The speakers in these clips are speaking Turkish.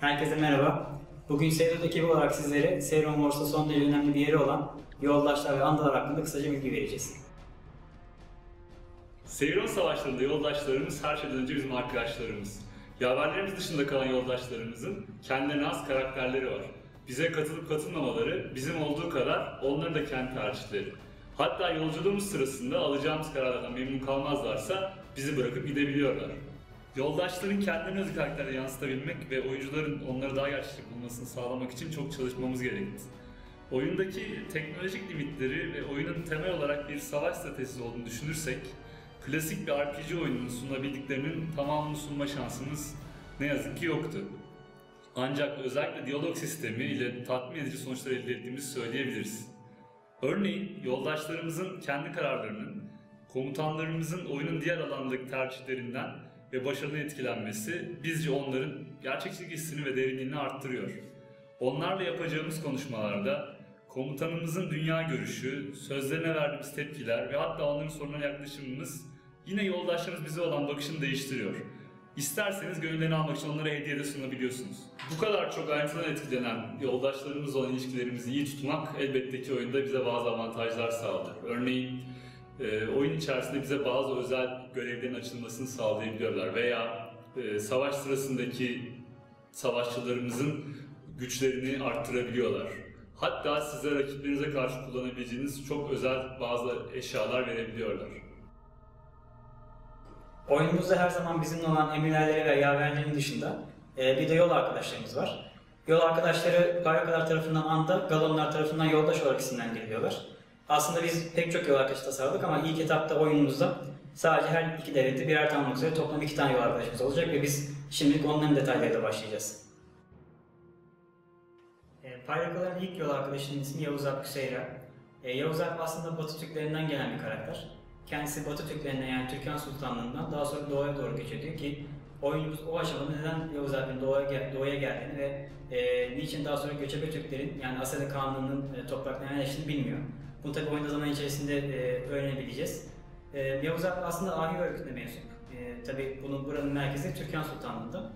Herkese merhaba. Bugün Céiron ekibi olarak sizlere Céiron Wars'ta son derece önemli bir yeri olan Yoldaşlar ve Andalar hakkında kısaca bilgi vereceğiz. Céiron savaşlarında yoldaşlarımız her şeyden önce bizim arkadaşlarımız. Yaverlerimiz dışında kalan yoldaşlarımızın kendilerine has karakterleri var. Bize katılıp katılmamaları bizim olduğu kadar onların da kendi tercihleri. Hatta yolculuğumuz sırasında alacağımız kararlardan memnun kalmazlarsa bizi bırakıp gidebiliyorlar. Yoldaşların kendilerine özgü karakterleri yansıtabilmek ve oyuncuların onları daha gerçekçi bulmasını sağlamak için çok çalışmamız gerekti. Oyundaki teknolojik limitleri ve oyunun temel olarak bir savaş stratejisi olduğunu düşünürsek, klasik bir RPG oyununun sunabildiklerinin tamamını sunma şansımız ne yazık ki yoktu. Ancak özellikle diyalog sistemi ile tatmin edici sonuçlar elde ettiğimizi söyleyebiliriz. Örneğin yoldaşlarımızın kendi kararlarının, komutanlarımızın oyunun diğer alandaki tercihlerinden ve başarılarından etkilenmesi bizce onların gerçekçilik hissini ve derinliğini arttırıyor. Onlarla yapacağımız konuşmalarda komutanımızın dünya görüşü, sözlerine verdiğimiz tepkiler ve hatta onların sorunlarına yaklaşımımız yine yoldaşlarımız bize olan bakışını değiştiriyor. İsterseniz gönüllerini almak için onlara hediye de sunabiliyorsunuz. Bu kadar çok ayrıntıdan etkilenen yoldaşlarımızla olan ilişkilerimizi iyi tutmak elbette ki oyunda bize bazı avantajlar sağlar. Örneğin oyun içerisinde bize bazı özel görevlerin açılmasını sağlayabiliyorlar veya savaş sırasındaki savaşçılarımızın güçlerini arttırabiliyorlar. Hatta size rakiplerinize karşı kullanabileceğiniz çok özel bazı eşyalar verebiliyorlar. Oyunumuzda her zaman bizimle olan emirlerleri ve yaverlerin dışında bir de yol arkadaşlarımız var. Yol arkadaşları Faryuklular tarafından Anda, Galunlar tarafından Yoldaş olarak isimlendiriliyorlar. Aslında biz pek çok yol arkadaşı tasarladık ama ilk etapta oyunumuzda sadece her iki devlette birer tane olmak üzere toplam 2 tane yol arkadaşımız olacak ve biz şimdilik onların detaylarıyla başlayacağız. Faryukluların ilk yol arkadaşının ismi Yavuz Alp. Yavuz Alp aslında Batı Türklerinden gelen bir karakter. Kendisi Batı Türklerinden yani Türkan Sultanlığından daha sonra Doğu'ya doğru geçiyor ki oyunumuz o aşamada neden Yavuz Alp'in Doğu'ya geldiğini ve niçin daha sonra göçebe Türklerin yani Asena Kanunu'nun topraklarına yerleştiğini bilmiyor. Bunu tabi oyunda zaman içerisinde öğrenebileceğiz. Yavuz Alp aslında Ahi örgütüne mensup. Tabi buranın merkezi Türkan Sultanlığı'nda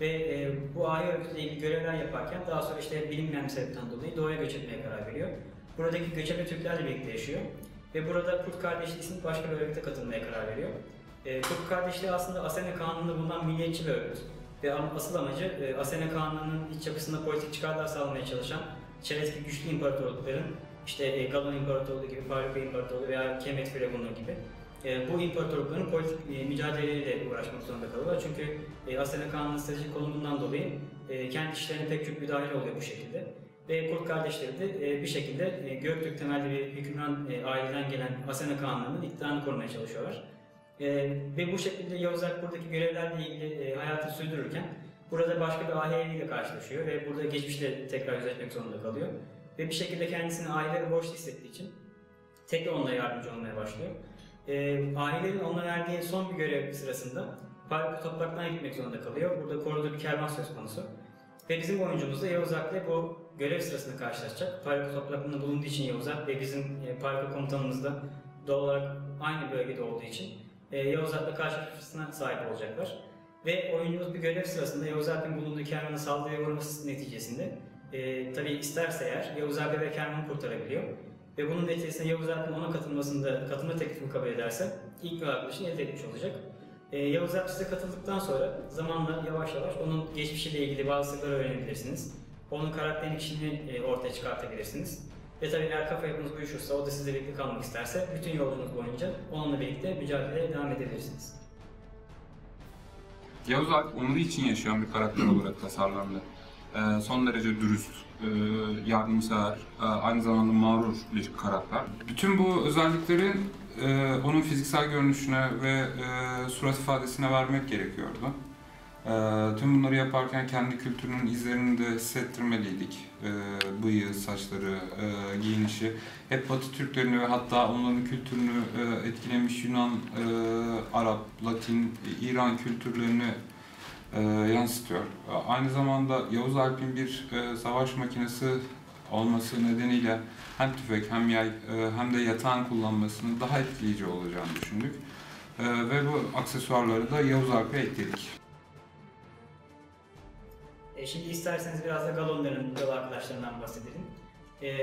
ve bu Ahi örgütüyle ilgili görevler yaparken daha sonra işte bilinmeyen bir sebepten dolayı Doğu'ya göç etmeye karar veriyor. Buradaki göçebe Türklerle birlikte yaşıyor. Ve burada Kurt Kardeşliği isimli başka bir örgüte katılmaya karar veriyor. Kurt Kardeşliği aslında Asena Kanunu'nda bulunan milliyetçi bir örgüt. Ve asıl amacı Asena Kanunu'nun iç yapısında politik çıkarlar sağlamaya çalışan çerezki güçlü imparatorlukların, işte Galun İmparatorluğu gibi, Faryuklu İmparatorluğu veya Kem et Firebunluğu gibi bu imparatorlukların politik mücadeleleriyle uğraşmak zorunda kalıyorlar. Çünkü Asena Kanunu'nun stratejik konumundan dolayı kendi işlerine pek çok müdahale oluyor bu şekilde. Ve Kurt Kardeşleri de bir şekilde Göktürk temelli bir hükümran aileden gelen Asena Kanunu'nun iktidarını korumaya çalışıyorlar. Ve bu şekilde Yavuz Alp buradaki görevlerle ilgili hayatını sürdürürken burada başka bir aile ile karşılaşıyor ve burada geçmişle tekrar yüzleşmek zorunda kalıyor. Ve bir şekilde kendisini ailelere borçlu hissettiği için tekrar onlara yardımcı olmaya başlıyor. Ailelerin ona verdiği son bir görev sırasında Faryuklu topraklarına gitmek zorunda kalıyor. Burada koruduğu bir kervan söz konusu. Ve bizim oyuncumuz da Yavuz Alp'le bu görev sırasında karşılaşacak. Faryuklu topraklarında bulunduğu için Yavuz Alp ve bizim Faryuklu komutanımız da doğal olarak aynı bölgede olduğu için Yavuz Alp'le karşılaşmasına sahip olacaklar. Ve oyuncumuz bir görev sırasında Yavuz Alp'in bulunduğu kervanı saldırıya uğraması neticesinde tabii isterse eğer Yavuz Alp ve kervanı kurtarabiliyor. Ve bunun neticesinde Yavuz Alp'in ona katılma teklifini kabul ederse ilk bir arkadaşını elde etmiş olacak. Yavuz Alp size katıldıktan sonra zamanla yavaş yavaş onun geçmişiyle ilgili bazı sırları öğrenebilirsiniz. Onun karakterini, kişiliğini ortaya çıkartabilirsiniz. Ve tabii eğer kafa yapınız uyuşursa, o da sizle birlikte kalmak isterse bütün yolculuk boyunca onunla birlikte mücadeleye devam edebilirsiniz. Yavuz Alp onları için yaşayan bir karakter olarak tasarlandı. Son derece dürüst, yardımsever, aynı zamanda mağrur bir karakter. Bütün bu özellikleri onun fiziksel görünüşüne ve surat ifadesine vermek gerekiyordu. Tüm bunları yaparken kendi kültürünün izlerini de hissettirmeliydik. Bıyığı, saçları, giyinişi. Hep Batı Türklerini ve hatta onların kültürünü etkilemiş Yunan, Arap, Latin, İran kültürlerini yansıtıyor. Aynı zamanda Yavuz Alp'in bir savaş makinesi olması nedeniyle hem tüfek hem yay hem de yatağın kullanmasının daha etkileyici olacağını düşündük. Ve bu aksesuarları da Yavuz Alp'e ekledik. Şimdi isterseniz biraz da Galonların yol arkadaşlarından bahsedelim.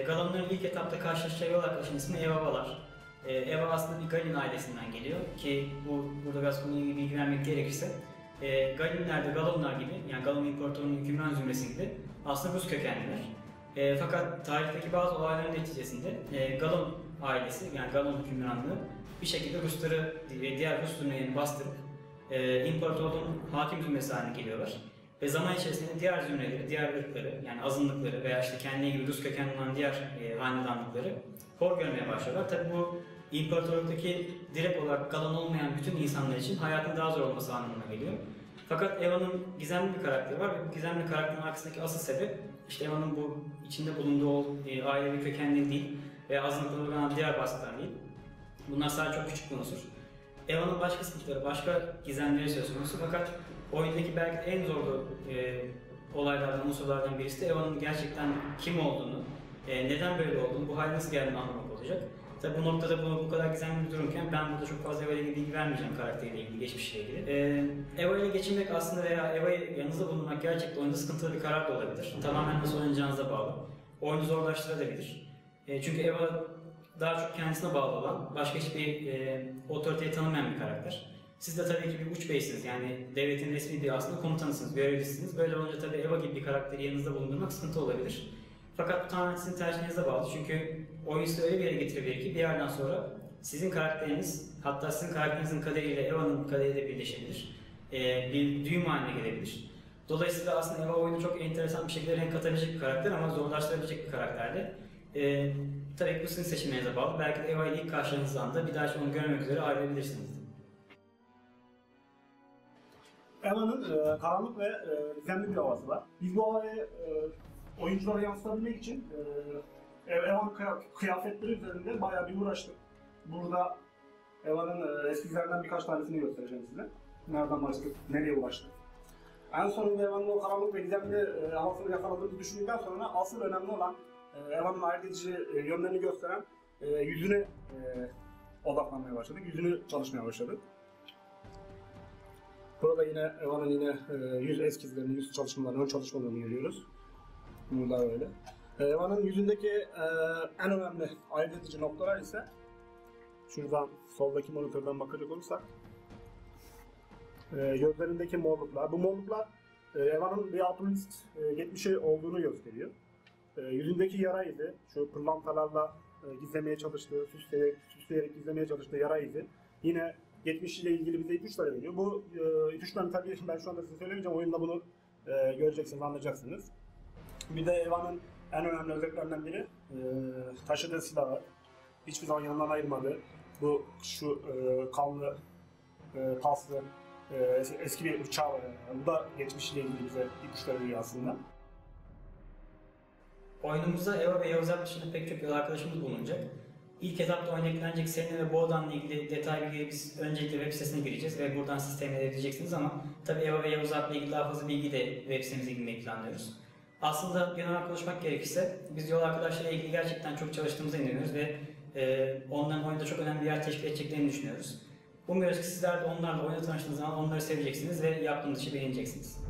Galonların ilk etapta karşılaşacağı yol arkadaşının ismi Evabalar. Eva aslında bir Galin ailesinden geliyor ki burada biraz konuya bilgi vermek gerekirse Galinler de Galonlar gibi, yani Galun İmparatorluğu'nun hükümran zümresinde aslında Rus kökenliler. Fakat tarihteki bazı olayların neticesinde Galon ailesi, yani Galon hükümranlığı bir şekilde Rusları ve diğer Rus zümrelerini bastırıp imparatorluğun hakim zümresi haline geliyorlar. Ve zaman içerisinde diğer zümreleri, diğer ırkları, yani azınlıkları veya işte kendine gibi Rus kökenli olan diğer hanedanlıkları hor görmeye başlıyorlar. Tabi bu imparatorluktaki direkt olarak Galon olmayan bütün insanlar için hayatın daha zor olması anlamına geliyor. Fakat Eva'nın gizemli bir karakteri var ve bu gizemli karakterin arkasındaki asıl sebep işte Eva'nın bu içinde bulunduğu ailevi kökenleri değil veya azınlıkları olan diğer baskılar değil. Bunlar sadece çok küçük bir unsur. Eva'nın başka sıkıntıları, başka gizemleri söz konusu, fakat oyundaki belki en zorlu olaylardan, unsurlardan birisi de Eva'nın gerçekten kim olduğunu, neden böyle olduğunu, bu hale nasıl geldiğini anlamak olacak. Tabi bu noktada bu kadar gizemli bir durumken ben burada çok fazla Eva ile bilgi vermeyeceğim, karakteriyle ilgili, geçmişle ilgili. Eva ile geçinmek aslında veya Eva'yı yanınızda bulunmak gerçekten oyunda sıkıntılı bir karar da olabilir. Tamamen nasıl oynayacağınıza bağlı. Oyunu zorlaştırabilir. Çünkü Eva daha çok kendisine bağlı olan, başka hiçbir otoriteyi tanımayan bir karakter. Siz de tabii ki bir uç beysiniz, yani devletin resmi bir aslında komutanısınız, görevlisiniz. Böyle olunca tabii Eva gibi bir karakteri yanınızda bulundurmak sıkıntı olabilir. Fakat bu tamamen sizin tercihinize bağlı, çünkü oyun sizi öyle bir yere getirebilir ki bir yerden sonra sizin karakteriniz, hatta sizin karakterinizin kaderiyle Eva'nın kaderiyle birleşebilir, bir düğüm haline gelebilir. Dolayısıyla aslında Eva oyunu çok enteresan bir şekilde renk katabilecek bir karakter ama zorlaştırabilecek bir karakterdi. Tabii ki bu sizin seçimlerinize bağlı, belki de Eva ile ilk karşılaştığınız anda bir daha hiç onu görmek üzere ayrılabilirsiniz. Eva'nın karanlık ve gizemli bir havası var. Biz bu havayı oyunculara yansıtabilmek için Eva'nın kıyafetleri üzerinde bayağı bir uğraştık. Burada Eva'nın eskizlerinden birkaç tanesini göstereceğim size. Nereden başladık, nereye ulaştık. En sonunda Eva'nın o karanlık ve gizemli havasını yakaladığımızı düşündükten sonra asıl önemli olan Eva'nın ayırt edici yönlerini gösteren yüzüne odaklanmaya başladık, yüzünü çalışmaya başladık. Burada yine Eva'nın yüz eskizlerini, yüz çalışmalarını, ön çalışmalarını görüyoruz. Bunlar öyle. Eva'nın yüzündeki en önemli ayırt edici noktalar ise şuradan soldaki monitörden bakacak olursak gözlerindeki morluklar. Bu morluklar Eva'nın bir alpinist geçmişi olduğunu gösteriyor. Yüzündeki yara izi, şu pırlantalarla gizlemeye çalıştığı, süsleyerek gizlemeye çalıştığı yara izi yine geçmişiyle ilgili bize ipuçları veriyor. Bu ipuçlarını tabii ben şu anda size söylemeyeceğim, oyunda bunu göreceksiniz, anlayacaksınız. Bir de Eva'nın en önemli özelliklerinden biri taşıdığı silahı, hiçbir zaman yanından ayırmadı. Bu şu kanlı, paslı eski bir bıçağı var yani. Bu da geçmişiyle ilgili bize ipuçları veriyor aslında. Oyunumuzda Eva ve Yavuz Alp dışında pek çok yol arkadaşımız bulunacak. İlk etapta oynayacak Selin ve Boğdan'la ilgili detaylı bilgileri biz öncelikle web sitesine gireceğiz ve buradan siz temin edebileceksiniz ama tabii Eva ve Yavuz Alp'la ilgili daha fazla bilgi de web sitemize girmeyi planlıyoruz. Aslında genel konuşmak gerekirse biz yol arkadaşlarıyla ilgili gerçekten çok çalıştığımıza inanıyoruz ve onların oyunda çok önemli bir yer teşkil edeceklerini düşünüyoruz. Umuyoruz ki sizler de onlarla oyuna tanıştığınız zaman onları seveceksiniz ve yaptığınız işi beğeneceksiniz.